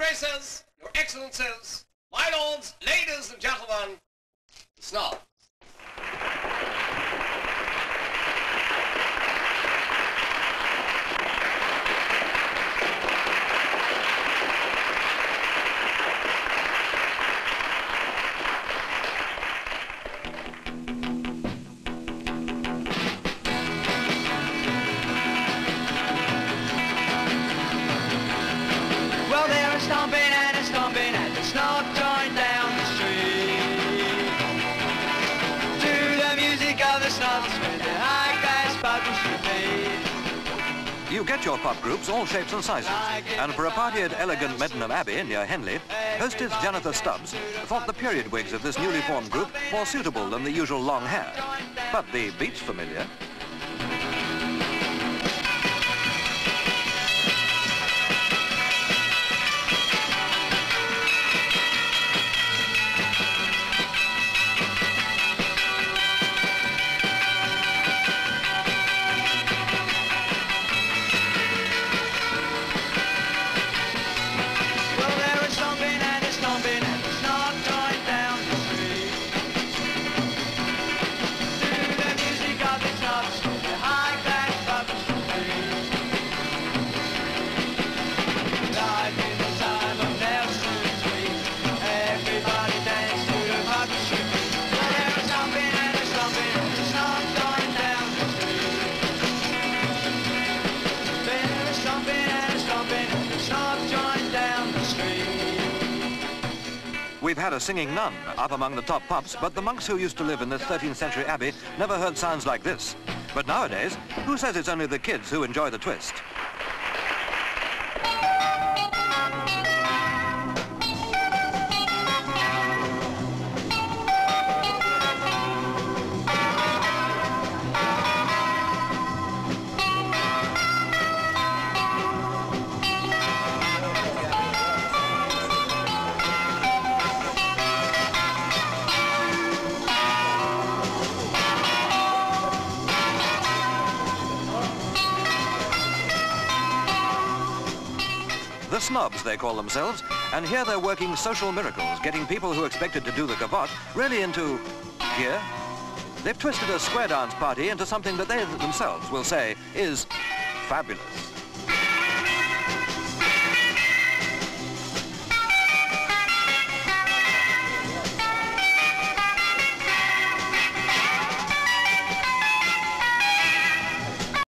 Graces, Your Excellencies, my lords, ladies and gentlemen, the Snobs. You get your pop groups all shapes and sizes, and for a party at elegant Medenham Abbey near Henley, hostess Janetha Stubbs thought the period wigs of this newly formed group more suitable than the usual long hair. But the beach familiar... We've had a singing nun up among the top pops, but the monks who used to live in this 13th century abbey never heard sounds like this. But nowadays, who says it's only the kids who enjoy the twist? The Snobs, they call themselves, and here they're working social miracles, getting people who expected to do the gavotte really into gear. They've twisted a square dance party into something that they themselves will say is fabulous.